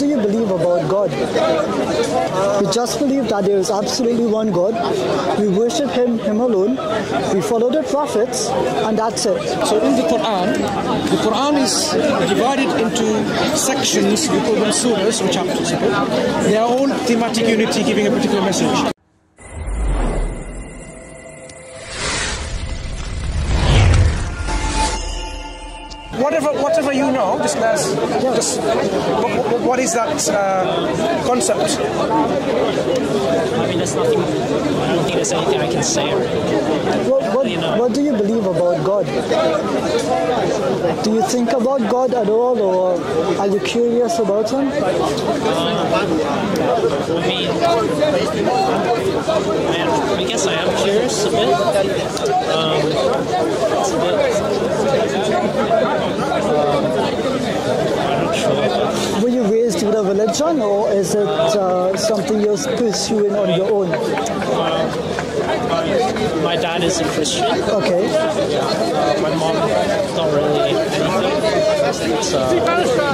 do you believe about God? We just believe that there is absolutely one God. We worship Him alone. We follow the prophets, and that's it. So in the Quran is divided into sections. We call them surahs or chapters. They are all thematic unity, giving a particular message. Whatever you know, just as what is that concept? I mean, there's nothing. I don't think there's anything I can say. What do you believe about God? Do you think about God at all, or are you curious about Him? I guess I am curious a bit. I'm not sure. Were you raised with a religion, or is it something you're pursuing on your own? My dad is a Christian. Okay. My mom, not really anything. So.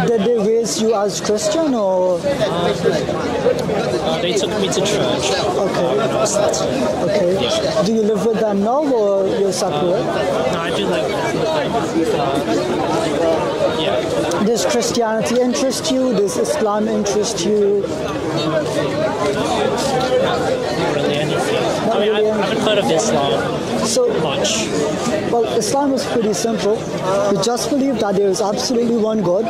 Did they raise you as Christian, or? They took me to church. Okay. Okay. Yeah. Do you live with them now, or you're separate? No, I do live with them. Yeah. Does Christianity interest you? Does Islam interest you? Not really anything. I mean, I haven't heard of Islam much. Well, Islam is pretty simple. We just believe that there is absolutely one God.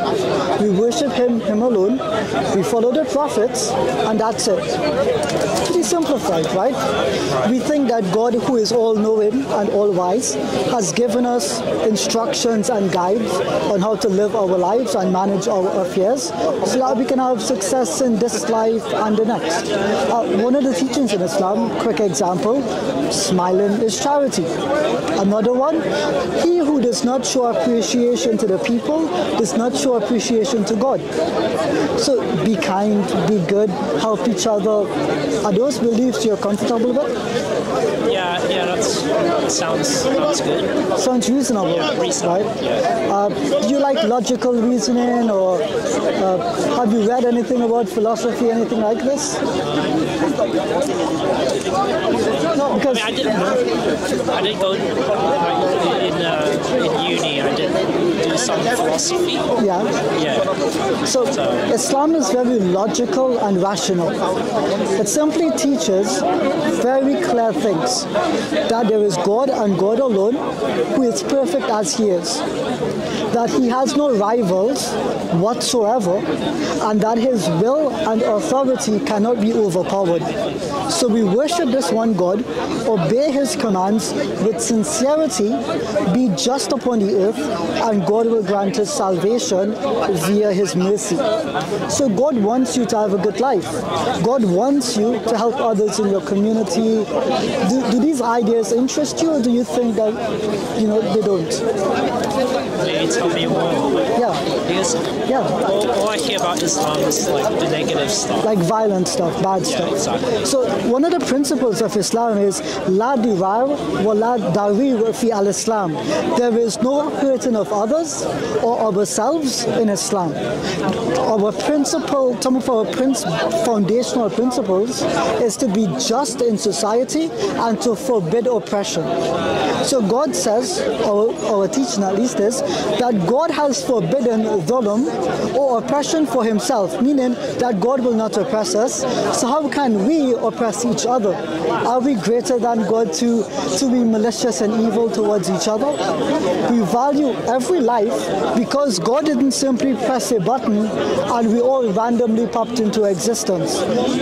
We worship Him alone. We follow the prophets, and that's it. Pretty simplified, right? We think that God, who is all-knowing and all-wise, has given us instructions and guides on how to live our lives and manage our affairs so that we can have success in this life and the next. One of the teachings in Islam, quick example, smiling is charity. Another one, he who does not show appreciation to the people does not show appreciation to God. So be kind, be good, help each other. Are those beliefs you're comfortable with? Yeah, that sounds good. Sounds reasonable, yeah, right? Yeah. Do you like logical reasoning, or have you read anything about philosophy, anything like this? No, because I mean, I did go in uni. I did do some philosophy. Yeah. So Islam is very logical and rational. It simply teaches very clear things, that there is God and God alone, who is perfect as He is, that He has no rivals whatsoever, and that His will and authority cannot be overpowered. So we worship this one God, obey His commands with sincerity, be just upon the earth, and God will grant us salvation via His mercy. So God wants you to have a good life. God wants you to help others in your community. Do these ideas interest you, or do you think that, they don't? Tell me more. Yeah. All I hear about Islam is like the negative stuff, like violent stuff, bad stuff. Exactly. So one of the principles of Islam is la dirar wa la darir fi al Islam. There is no hurting of others or ourselves in Islam. Some of our foundational principles is to be just in society and to forbid oppression. So God says, or our teaching at least is, that God has forbidden dhulm or oppression for Himself, meaning that God will not oppress us. So how can we oppress each other? Are we greater than God to be malicious and evil towards each other? We value every life because God didn't simply press a button and we all randomly popped into existence.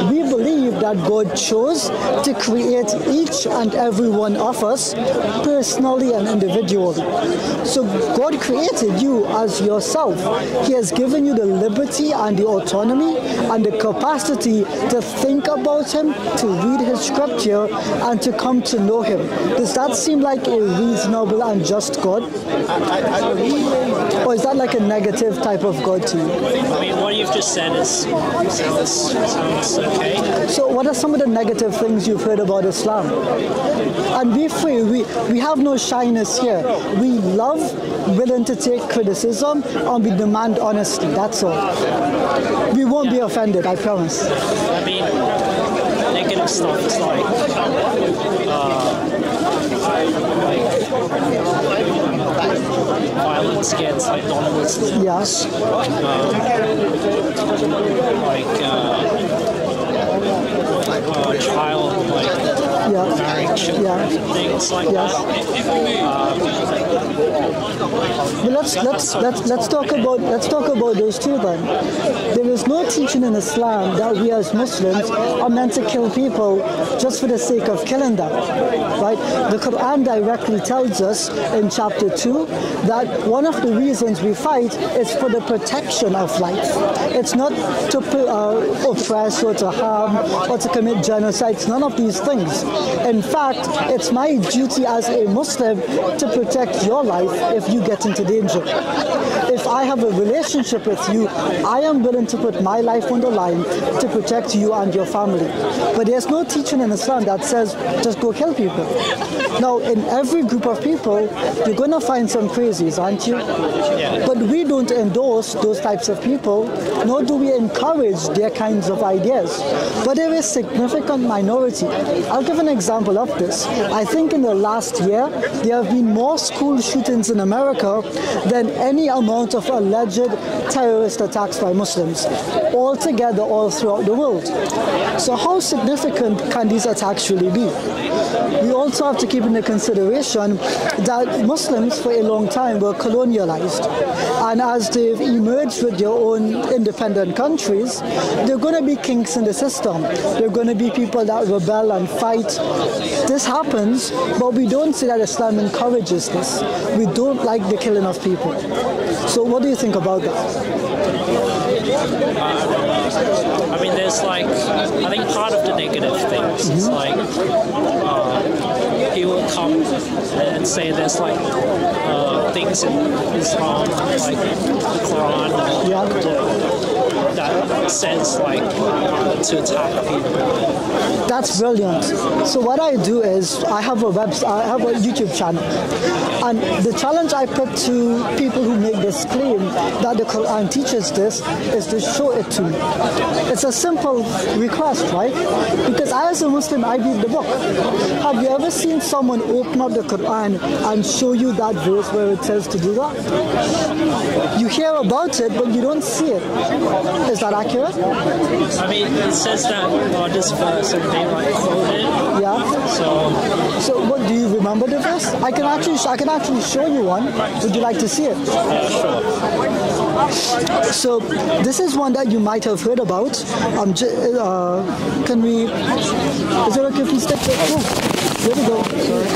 We believe that God chose to create each and every one of us personally and individually. So God created you as yourself. He has given you the liberty and the autonomy and the capacity to think about Him, to read His scripture, and to come to know Him. Does that seem like a reasonable and just God? I believe Or is that like a negative type of God to you? I mean, what you've just said sounds okay. So what are some of the negative things you've heard about Islam? And be free, we have no shyness here. We love, willing to take criticism, and we demand honesty, that's all. We won't be offended, I promise. I mean, negative stuff is like... violence against like non-Muslims. Yes. Child marrying children, things like that. Well, let's talk about those two then. There is no teaching in Islam that we as Muslims are meant to kill people just for the sake of killing them, right? The Quran directly tells us in chapter 2 that one of the reasons we fight is for the protection of life. It's not to oppress or to harm or to commit genocide. It's none of these things. In fact, it's my duty as a Muslim to protect your life if you get into danger. If I have a relationship with you, I am willing to put my life on the line to protect you and your family. But there's no teaching in Islam that says, just go kill people. Now, in every group of people, you're going to find some crazies, aren't you? Yeah. But we don't endorse those types of people, nor do we encourage their kinds of ideas. But there is a significant minority. I'll give an example of this. I think in the last year, there have been more school shootings in America than any amount of alleged terrorist attacks by Muslims, all together, all throughout the world. So how significant can these attacks really be? We also have to keep into consideration that Muslims for a long time were colonialized. And as they've emerged with their own independent countries, there are going to be kinks in the system. There are going to be people that rebel and fight. This happens, but we don't see that Islam encourages this. We don't like the killing of people. So what do you think about that? I mean, there's like, I think part of the negative things is like, he will come and say there's like things in Islam, like the Quran, that says like to attack people. That's brilliant. So what I do is I have a website, I have a YouTube channel, and the challenge I put to people who make this claim that the Quran teaches this is to show it to me. It's a simple request, right? Because I, as a Muslim, I read the book. Have you ever seen someone open up the Quran and show you that verse where it says to do that? You hear about it, but you don't see it. Is that accurate? I mean, it says that this verse, and they like quote it. Yeah. So what do you remember the verse? I can actually show you one. Would you like to see it? Yeah, sure. So this is one that you might have heard about. Can we? Is it okay if we step back? Oh, there we go. Sorry.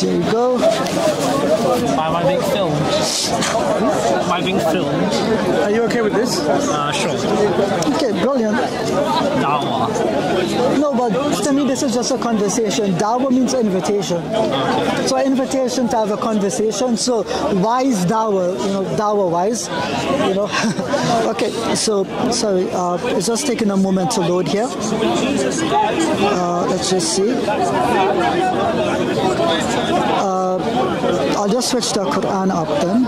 There you go. Am I being filmed? Am I being filmed? Are you okay with this? Sure. Okay, brilliant. Dawah. No, but to me this is just a conversation. Dawah means invitation. Okay. So invitation to have a conversation. So wise dawah, Dawah Wise. Okay, so sorry, it's just taking a moment to load here. Let's just see. I'll just switch the Quran up then.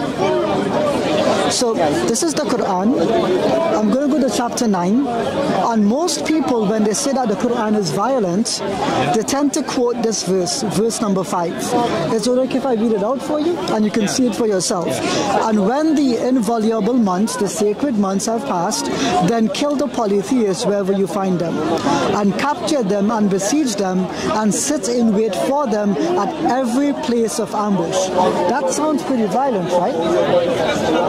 So this is the Quran. I'm going to go to chapter 9. And most people, when they say that the Quran is violent, they tend to quote this verse, verse number 5. It's okay if I read it out for you, and you can see it for yourself. And when the inviolable months, the sacred months have passed, then kill the polytheists wherever you find them, and capture them and besiege them, and sit in wait for them at every place of ambush. That sounds pretty violent, right?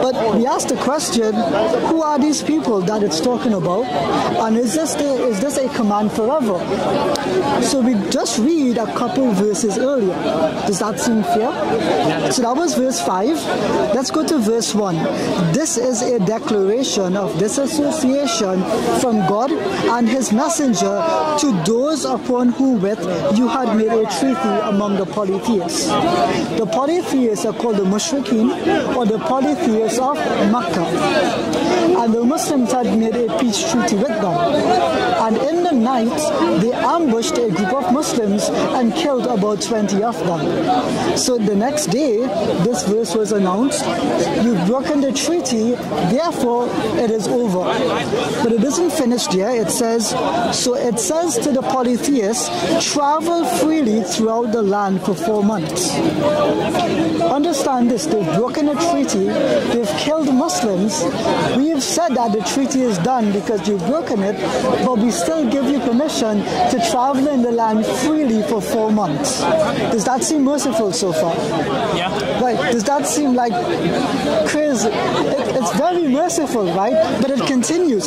But we asked the question, who are these people that it's talking about, and is this a command forever? So we just read a couple verses earlier. Does that seem fair? So that was verse 5. Let's go to verse 1. This is a declaration of disassociation from God and His messenger to those upon whom with you had made a treaty among the polytheists. The polytheists are called the mushrikeen, or the polytheists of Makkah. And the Muslims had made a peace treaty with them. And in the night, they ambushed a group of Muslims and killed about 20 of them. So the next day, this verse was announced, you've broken the treaty, therefore it is over. But it doesn't finish there. It says, so it says to the polytheists, travel freely throughout the land for 4 months. Understand this, they've broken a treaty, they've killed Muslims. We have said that the treaty is done because you've broken it, but we still give you permission to travel in the land freely for 4 months. Does that seem merciful so far? Yeah. Right, does that seem like crazy? It's very merciful, right? But it continues.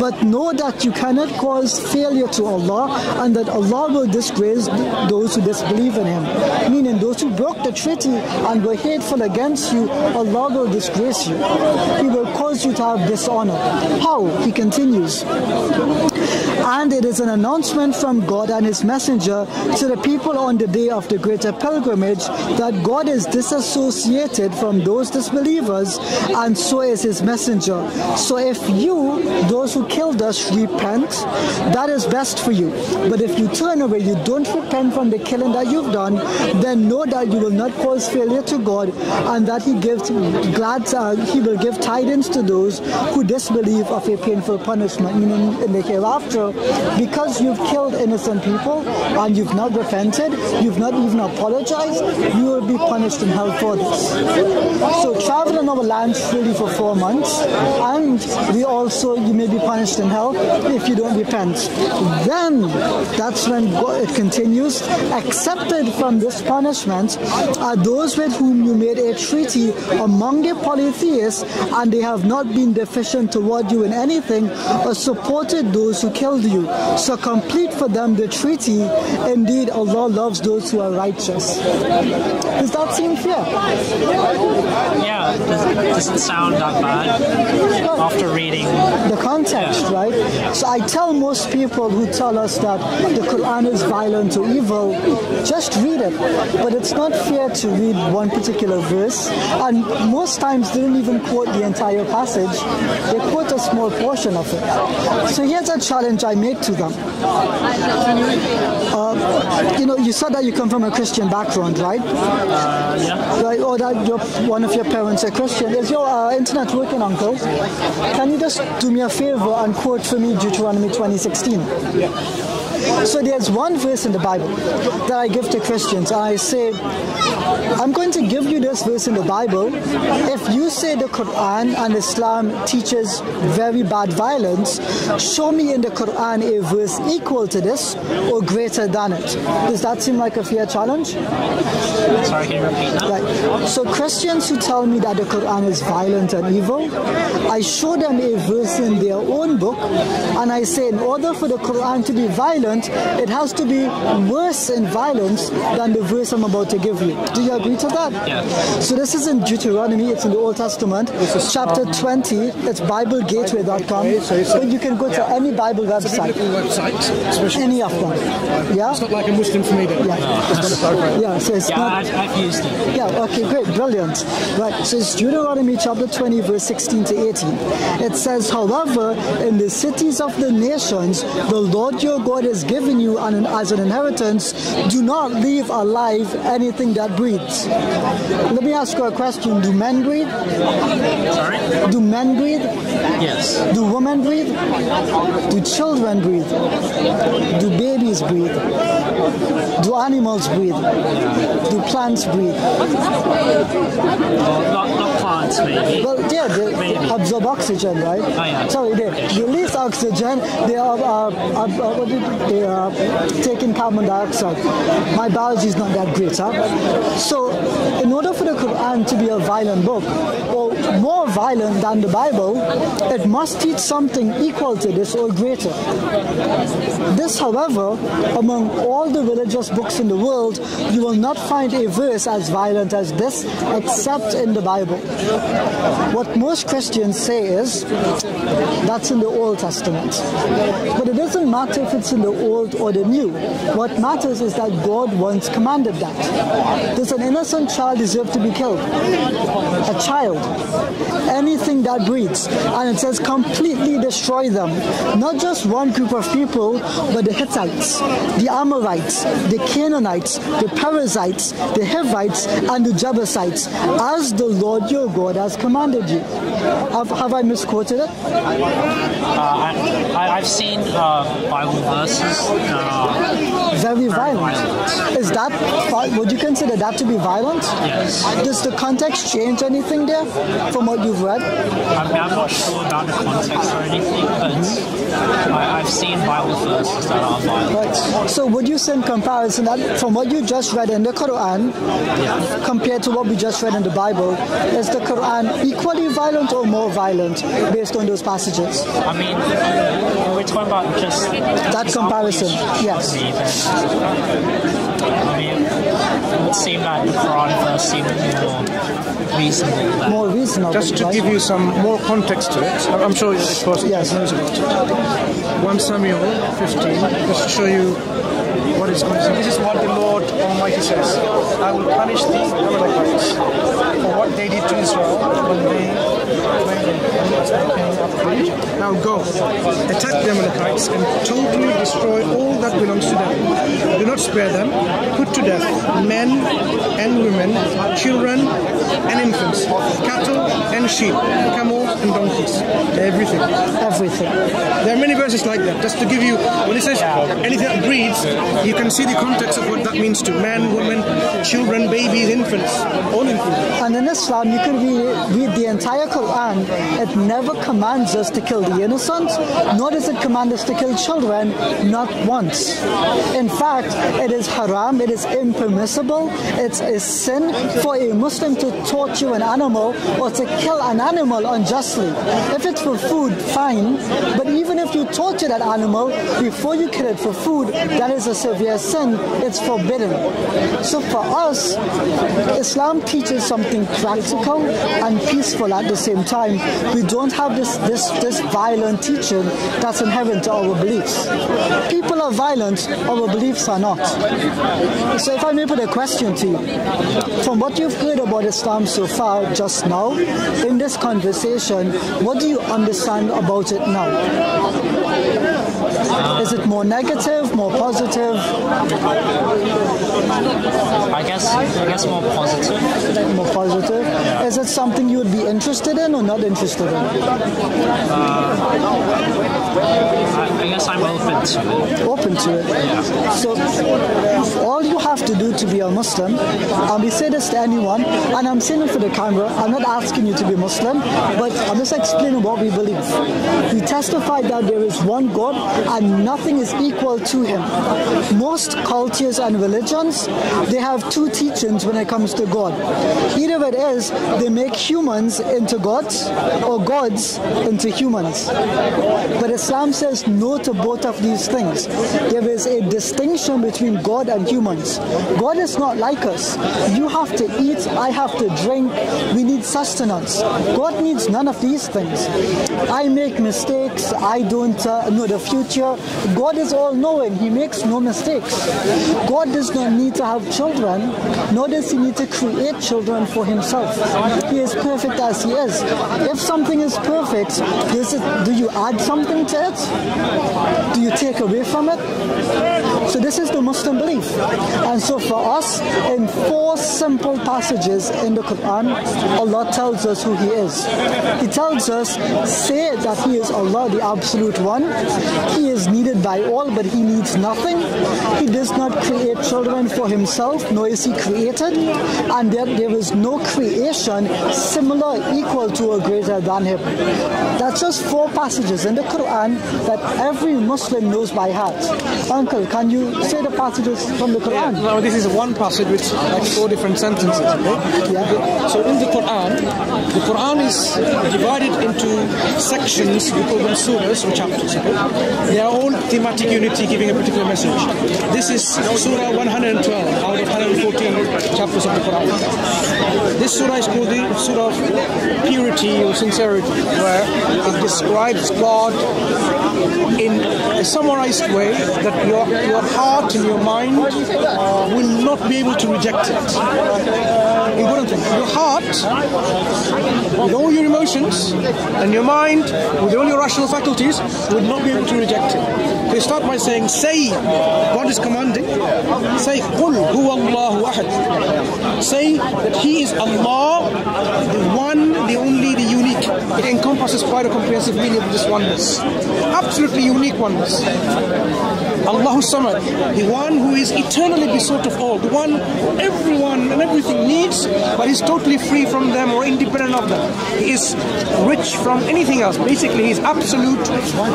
But know that you cannot cause failure to Allah, and that Allah will disgrace those who disbelieve in Him. Meaning those who broke the treaty and were hateful against you, Allah will disgrace you. He will cause you to have dishonor. How? He continues. And it is an announcement from God and His messenger to the people on the day of the greater pilgrimage that God is disassociated from those disbelievers, and so is His messenger. So if you, those who killed us, repent, that is best for you. But if you turn away, you don't repent from the killing that you've done, then know that you will not cause failure to God, and that He will give tidings to those who disbelieve of a painful punishment, meaning in the hereafter, because you've killed innocent people and you've not repented, you've not even apologized, you will be punished in hell for this. So travel in our land freely for 4 months, and you may be punished in hell if you don't repent. Then that's when God, it continues, accepted from this punishment are those with whom you made a treaty among the polytheists, and they have not been deficient toward you in anything or supported those who killed you. So complete for them the treaty. Indeed, Allah loves those who are righteous. Does that seem fair? Yeah, it doesn't sound that bad after reading the context, right? So I tell most people who tell us that the Quran is violent or evil, just read it. But it's not fair to read one particular verse, and most times they don't even quote the entire passage, they quote a small portion of it. So here's a challenge I make to them. You said that you come from a Christian background, right? Yeah. Right, or that one of your parents are Christian. Is your internet working, Uncle? Can you just do me a favor and quote for me Deuteronomy 20:16? Yeah. So there's one verse in the Bible that I give to Christians. I say, I'm going to give you this verse in the Bible. If you say the Quran and Islam teaches very bad violence, show me in the Quran a verse equal to this or greater than it. Does that seem like a fair challenge? Sorry, can you repeat that? Right. So Christians who tell me that the Quran is violent and evil, I show them a verse in their own book, and I say, in order for the Quran to be violent, it has to be worse in violence than the verse I'm about to give you. Do you agree to that? Yes. So this is in Deuteronomy, it's in the Old Testament, it's chapter 20, it's BibleGateway.com, but you can go to any Bible website, any of them. Yeah? It's not like a Muslim for me, then. Yeah. No. It's not a program. Yeah, so it's not... I've used it. Yeah, okay, great, brilliant. Right, so it's Deuteronomy chapter 20, verse 16 to 18. It says, however, in the cities of the nations, the Lord your God is given you as an inheritance, do not leave alive anything that breathes. Let me ask you a question. Do men breathe? Sorry? Do men breathe? Yes. Do women breathe? Do children breathe? Do babies breathe? Do animals breathe? Do plants breathe? Not plants, maybe. Well, yeah, they absorb oxygen, right? Oh, yeah. Sorry, they release oxygen, they are taking carbon dioxide. My biology is not that great, huh? So, in order for the Quran to be a violent book, more violent than the Bible, it must teach something equal to this or greater. This, however, among all the religious books in the world, you will not find a verse as violent as this, except in the Bible. What most Christians say is, that's in the Old Testament. But it doesn't matter if it's in the Old or the New. What matters is that God once commanded that. Does an innocent child deserve to be killed? A child. Anything that breeds. And it says completely destroy them. Not just one group of people, but the Hittites, the Amorites, the Canaanites, the Perizzites, the Hevites, and the Jebusites, as the Lord your God has commanded you. Have I misquoted it? I've seen Bible verses very violent. Is that, would you consider that to be violent? Yes. Does the context change anything there from what you've read? I'm not sure about the context or anything, but I've seen Bible verses that are violent. Right. So would you say in comparison that from what you just read in the Quran, yeah, compared to what we just read in the Bible, is the Quran equally violent or more violent based on those passages? I mean, we're talking about just that comparison. Yes. I mean, it would seem that the Quran verse seemed more reasonable. Than more reasonable. Just to give you some more context to it, I'm sure it's possible. Yes. 1 Samuel 15, just to show you what is going on. This is what the Lord Almighty says: I will punish the Amalekites for what they did to Israel when they now go, attack the Amalekites and totally destroy all that belongs to them. Do not spare them, put to death men and women, children and infants, cattle and sheep, camels and donkeys, everything. Everything. There are many verses like that, just to give you, when it says anything that breeds, you can see the context of what that means to men, women, children, babies, infants, all included. And in Islam, you can read the entire Quran. It never commands us to kill the innocent, nor does it command us to kill children, not once. In fact, it is haram, it is impermissible, it's a sin for a Muslim to torture an animal or to kill an animal unjustly. If it's for food, fine, but even if you torture that animal before you kill it for food, that is a severe sin, it's forbidden. So for us, Islam teaches something practical and peaceful at the same time. We don't have this violent teaching that's inherent to our beliefs. People are violent, our beliefs are not. So if I may put a question to you, from what you've heard about Islam so far just now, in this conversation, what do you understand about it now? Is it more negative, more positive? I guess more positive. More positive? Yeah. Is it something you would be interested in or not interested in? I guess I'm open to it. Open to it? Yeah. So, all you have to do to be a Muslim, and we say this to anyone, and I'm saying it for the camera, I'm not asking you to be Muslim, but I'm just explaining what we believe. We testify that there is one God, and nothing is equal to him. Most cultures and religions, they have two teachings when it comes to God. Either it is they make humans into gods or gods into humans. But Islam says no to both of these things. There is a distinction between God and humans. God is not like us. You have to eat, I have to drink, we need sustenance. God needs none of these things. I make mistakes, I don't know the future. God is all-knowing. He makes no mistakes. God does not need to have children, nor does he need to create children for himself. He is perfect as he is. If something is perfect, do you add something to it? Do you take away from it? So this is the Muslim belief. And so for us, in four simple passages in the Quran, Allah tells us who he is. He tells us, say that he is Allah, Allah, the Absolute One. He is needed by all, but He needs nothing. He does not create children for Himself, nor is He created. And there is no creation similar, equal to, or greater than Him. That's just four passages in the Quran that every Muslim knows by heart. Uncle, can you say the passages from the Quran? Yeah, no, this is one passage with like four different sentences. Okay? Yeah. So in the Quran is divided into sections, we call them surahs or chapters. Okay? They are all thematic unity, giving a particular message. This is surah 112 out of 114 chapters of the Quran. This surah is called the surah of purity or sincerity, where it describes God in a summarized way that your heart and your mind will not be able to reject it. Important thing, your heart, with all your emotions, and your mind, with all your rational faculties, would not be able to reject it. They start by saying, say, God is commanding, say, Qul huwa Allahu ahad. Say that He is Allah, the one, the only, the unique. It encompasses quite a comprehensive meaning of this oneness. Absolutely unique oneness. Allahu Samad, the one who is eternally besought of all, the one everyone and everything needs, but is totally free from them or independent of them. He is rich from anything else. Basically, He is absolute,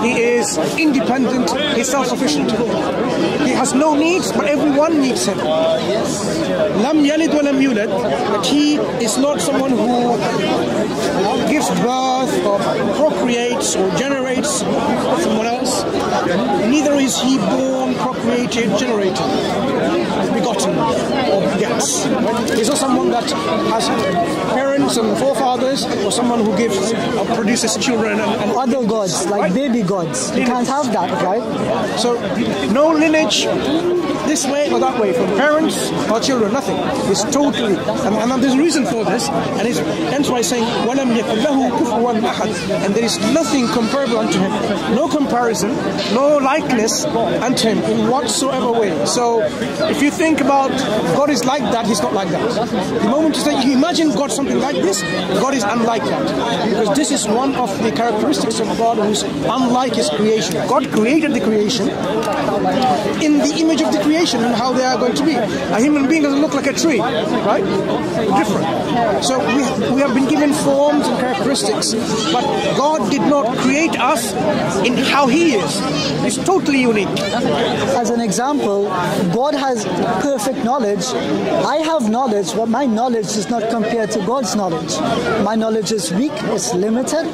He is independent, He is self-sufficient. He has no needs, but everyone needs Him. Lam yalid wa lam yulad, but He is not someone who gives birth or procreates or generates someone else. Neither is He born, procreated, generated, begotten, or begets. He's not someone that has parents and forefathers, or someone who gives or produces children and other gods, like right? Baby gods. You can't have that, right? So, no lineage this way or that way, from parents or children, nothing. It's totally, and there's a reason for this, and it ends by saying, وَلَمْ يَكُنْ لَهُ كُفْوًا أَحَدٍ, and there is nothing comparable unto Him, no comparison, no likeness unto Him in whatsoever way. So, if you think about God is like that, He's not like that. The moment you say, you imagine God something like this, God is unlike that. Because this is one of the characteristics of God who's unlike His creation. God created the creation in the image of the creation and how they are going to be. A human being doesn't look like a tree, right? Different. So we have been given forms and characteristics, but God did not create us in how He is. It's totally unique. As an example, God has perfect knowledge. I have knowledge, but my knowledge does not compare to God's knowledge. My knowledge is weak, it's limited,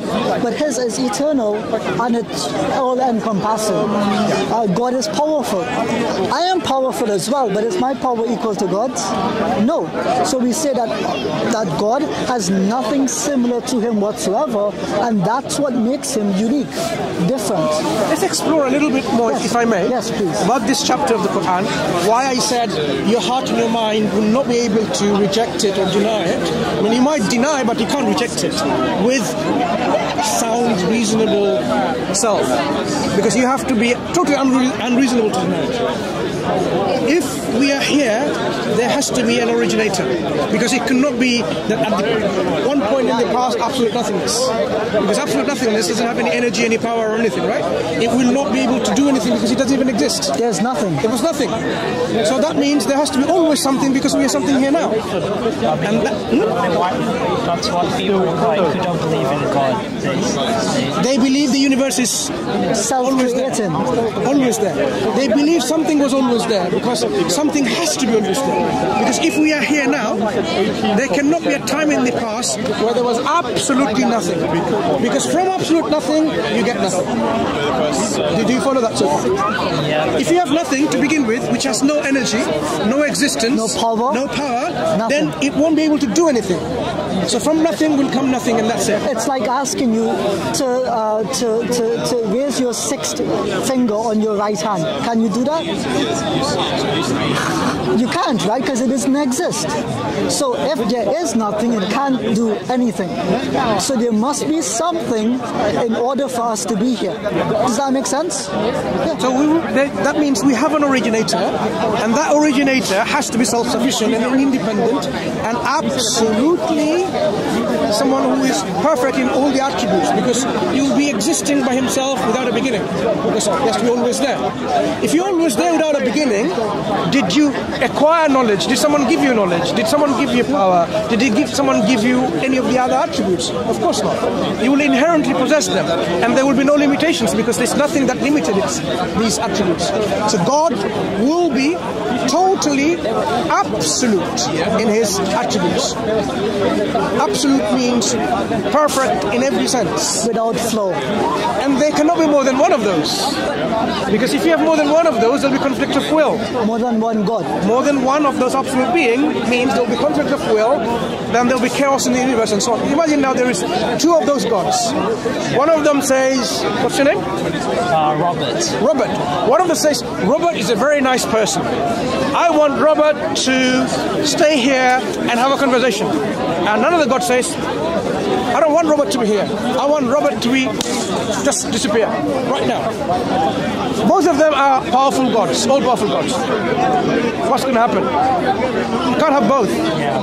but His is eternal and it's all-encompassing. God is powerful. I am powerful as well, but is my power equal to God's? No. So we say that God has nothing similar to Him whatsoever, and that's what makes Him unique, different. Let's explore a little bit more, yes, if I may, yes, please, about this chapter of the Quran, why I said your heart and your mind will not be able to reject it or deny it. I mean, you might deny, but you can't reject it with sound, reasonable self, because you have to be totally unreasonable to deny it. If we are here, there has to be an originator, because it cannot be that at one point in the past absolute nothingness, because absolute nothingness doesn't have any energy, any power or anything, right? It will not be able to do anything because it doesn't even exist. There's nothing. There was nothing. So that means there has to be always something, because we are something here now. And that's what people who don't believe in God. They believe the universe is self-created, always there. They believe something was always there, because something has to be always there. Because if we are here now, there cannot be a time in the past where there was absolutely nothing. Because from absolute nothing, you get nothing. Do you follow that so far? If you have nothing to begin with, which has no energy, no existence, no power, then it won't be able to do anything. So from nothing will come nothing, and that's it. It's like asking you to raise your sixth finger on your right hand. Can you do that? You can't, right? Because it doesn't exist. So if there is nothing, it can't do anything. So there must be something in order for us to be here. Does that make sense? Yeah. So that means we have an originator, and that originator has to be self-sufficient and independent and absolutely someone who is perfect in all the attributes, because he will be existing by himself without a beginning. Because yes, we're always there. If you're always there without a beginning, did you acquire knowledge? Did someone give you knowledge? Did someone give you power? Did he give someone give you any of the other attributes? Of course not. You will inherently possess them, and there will be no limitations because there's nothing that limited these attributes. So God will be totally absolute in his attributes. Absolute means perfect in every sense, without flaw. And there cannot be more than one of those, because if you have more than one of those, there will be conflict of will. More than one God. More than one of those absolute being means there will be conflict of will, then there will be chaos in the universe and so on. Imagine now there is two of those gods. One of them says, what's your name? Robert. One of them says, Robert is a very nice person. I want Robert to stay here and have a conversation. And another God says, I don't want Robert to be here. I want Robert to be just disappear right now. Both of them are powerful gods, all powerful gods. What's going to happen? You can't have both. Yeah.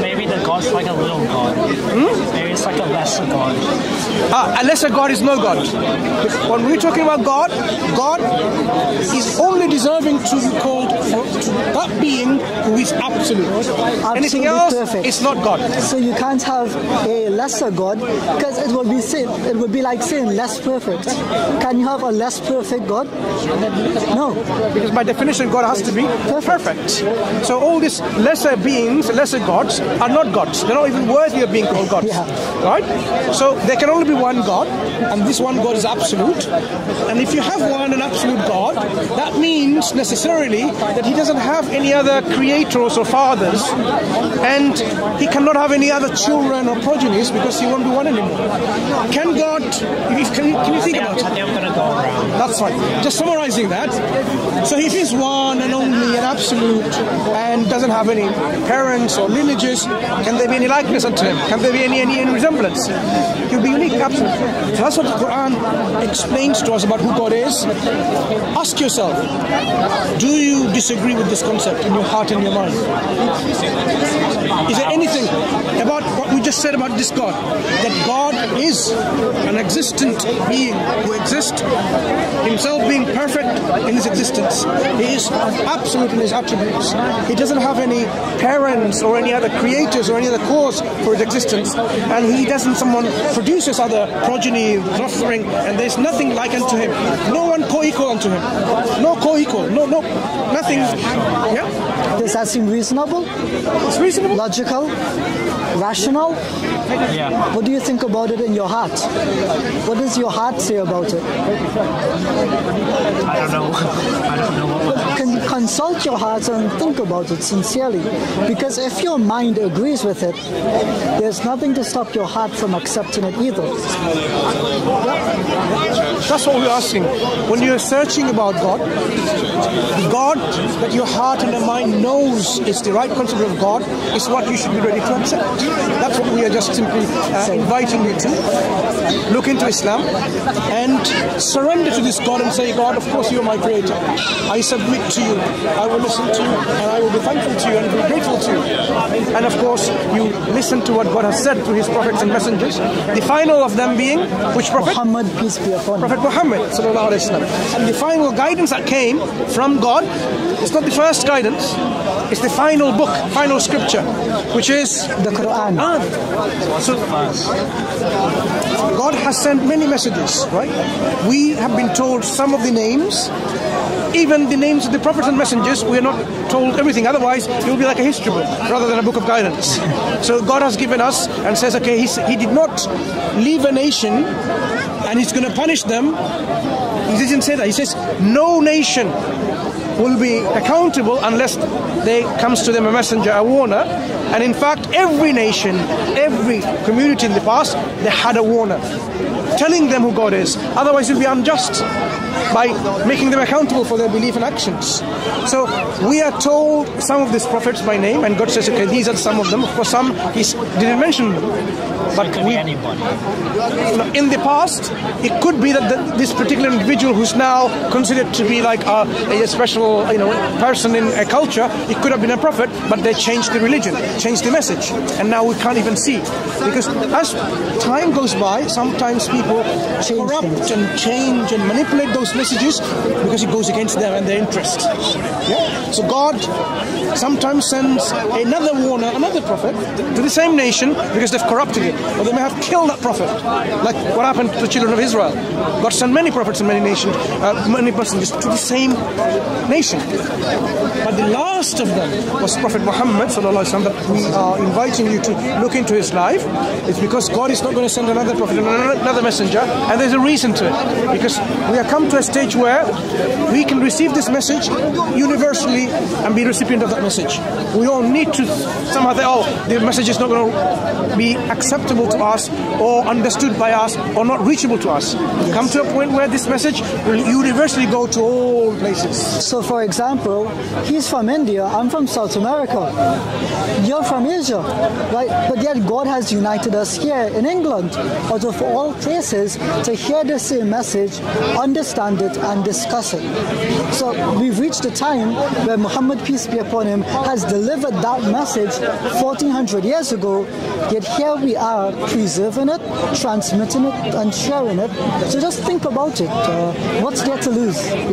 Maybe the god's like a little god. Hmm? Maybe it's like a lesser god. A lesser god is no god. When we're talking about God, God is only deserving to be called that being who is absolute. Anything else is not God. So you can't have a lesser god, because it will be sin. It will be like saying less perfect. Can you have a less perfect God? No. Because by definition, God has to be perfect. So all these lesser beings, lesser gods, are not gods. They're not even worthy of being called gods. Yeah. Right? So there can only be one God, and this one God is absolute. And if you have one, an absolute God, that means necessarily that he doesn't have any other creators or fathers, and he cannot have any other children or progenies, because he won't be one anymore. Can God, can you think about it? That's right. Just summarizing that. So if he's one and only and absolute and doesn't have any parents or lineages, can there be any likeness unto him? Can there be any resemblance? He'll be unique, absolute. So that's what the Quran explains to us about who God is. Ask yourself, do you disagree with this concept in your heart and your mind? Is there anything about what we just said about this God, that God is an existent being who exists, himself being perfect in his existence? He is absolute in his attributes. He doesn't have any parents or any other creators or any other cause for his existence, and he doesn't someone produces other progeny, offspring, and there's nothing like unto him. No one co-equal unto him. No co-equal. No, nothing. Yeah. Does that seem reasonable? It's reasonable. Logical. Rational? Yeah. What do you think about it in your heart? What does your heart say about it? I don't know. I don't know what my... Consult your heart and think about it sincerely, because if your mind agrees with it, there's nothing to stop your heart from accepting it either. That's what we're asking. When you're searching about God, the God that your heart and your mind knows is the right concept of God is what you should be ready to accept. That's what we are just simply inviting you to look into Islam and surrender to this God and say, God, of course you are my creator. I submit to you. I will listen to you, and I will be thankful to you and be grateful to you. And of course, you listen to what God has said through his prophets and messengers. The final of them being, which prophet? Muhammad, peace be upon him. Prophet Muhammad, sallallahu alayhi wa sallam. And the final guidance that came from God, it's not the first guidance, it's the final book, final scripture, which is the Quran. So God has sent many messages, right? We have been told some of the names. Even the names of the prophets and messengers, we are not told everything. Otherwise, it will be like a history book rather than a book of guidance. So God has given us and says, okay, he did not leave a nation and he's going to punish them. He doesn't say that. He says, no nation will be accountable unless there comes to them a messenger, a warner. And in fact, every nation, every community in the past, they had a warner. telling them who God is. Otherwise it will be unjust by making them accountable for their belief and actions. So we are told some of these prophets by name, and God says, okay, these are some of them. Of course, some He didn't mention them. But in the past, it could be that this particular individual who's now considered to be like a special person in a culture, it could have been a prophet, but they changed the religion, changed the message, and now we can't even see. Because as time goes by, sometimes people corrupt and change and manipulate those messages because it goes against them and their interests. Yeah? So God sometimes sends another warner, another prophet to the same nation because they've corrupted it, or they may have killed that prophet, like what happened to the children of Israel. God sent many prophets and many nations, many persons to the same nation. But the last of them was Prophet Muhammad sallallahu alayhi wa sallam, that we are inviting you to look into his life. It's because God is not going to send another prophet and another messenger, and there's a reason to it, because we have come to a stage where we can receive this message universally and be recipient of that message. We don't need to somehow say, oh, the message is not going to be acceptable to us or understood by us or not reachable to us. Yes. Come to a point where this message will universally go to all places. So for example, he's from India, I'm from South America, you're from Asia, right? But yet God has united us here in England, out of all places, to hear the same message, understand it and discuss it. So we've reached a time where Muhammad, peace be upon him, has delivered that message 1400 years ago, yet here we are preserving it, transmitting it and sharing it. So just think about it, what's there to lose? Yeah?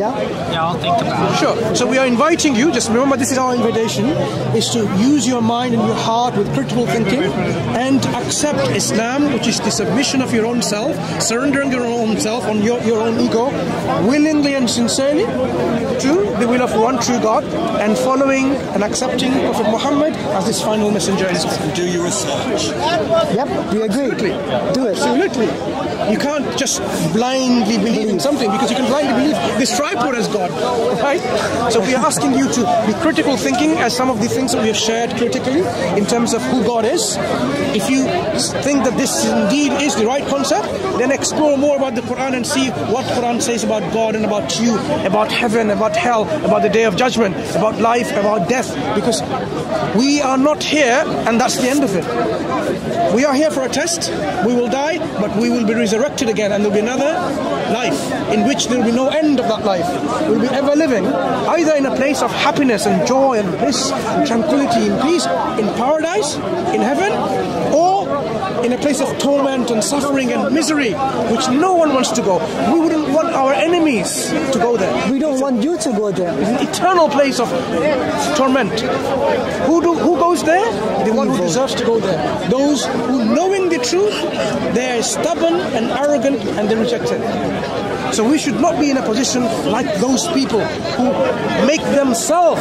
Yeah, I'll think about it. Sure. So we are inviting you, just remember this is our invitation, is to use your mind and your heart with critical thinking and accept Islam, which is the submission of your own self, surrendering your own self on your own ego, willingly and sincerely to the will of one true God, and following and accepting Prophet Muhammad as his final messenger. Do your research. Yep, we agree. Absolutely. Do it. Absolutely. You can't just blindly believe in something, because you can blindly believe this tripod as God, right? So we are asking you to be critical thinking, as some of the things that we have shared critically in terms of who God is. If you think that this indeed is the right concept, then explore more about the Quran and see what Quran says about God and about you, about heaven, about hell, about the day of judgment, about life, about death, because we are not here and that's the end of it. We are here for a test, we will die, but we will be resurrected again, and there will be another life in which there will be no end of that life. We will be ever living, either in a place of happiness and joy and bliss and tranquility and peace, in paradise, in heaven, or in a place of torment and suffering and misery, which no one wants to go. We wouldn't want our enemies to go there. We don't want you to go there. It's an eternal place of torment. Who goes there? The one who deserves to go there. Those who, knowing the truth, they are stubborn and arrogant and they reject it. So we should not be in a position like those people who make themselves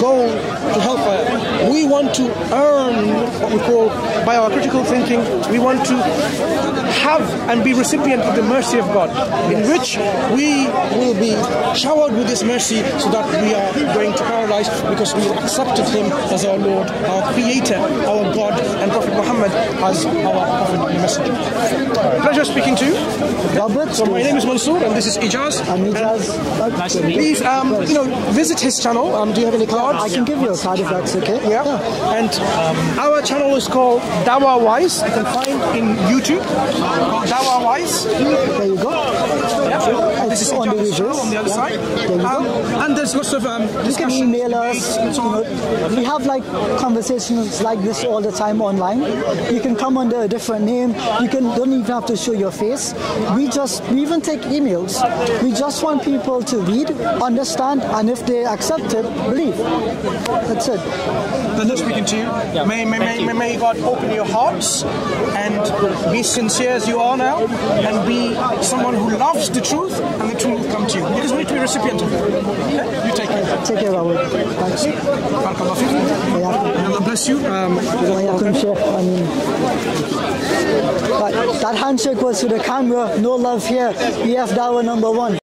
go to hellfire. We want to earn what we call, by our critical thinking, we want to have and be recipient of the mercy of God, in which we will be showered with this mercy so that we are going to paradise because we have accepted him as our Lord, our Creator, our God, and Prophet Muhammad as our Prophet and Messenger. Pleasure speaking to you. Robert, so my name is Mansour. And this is Ijaz. I'm Ijaz. Nice to meet you. Please, visit his channel. Do you have any cards? I can give you a card if that's okay. Yeah. And our channel is called Dawah Wise. You can find in YouTube. Dawah Wise. There you go. Yeah. And this is on the show on the other side. There you go. And there's lots of discussion. You can email us. We have like conversations like this all the time online. You can come under a different name. You don't even have to show your face. We even take email. We just want people to read, understand, and if they accept it, believe. That's it. Pleasure speaking to you. Yeah. May God open your hearts and be sincere as you are now, and be someone who loves the truth, and the truth will come to you. Because we need to be recipient of it. Okay? You take care. Take care, Robert. Thanks. Allah bless you. That handshake was to the camera. No love here. EF Dawah number 1.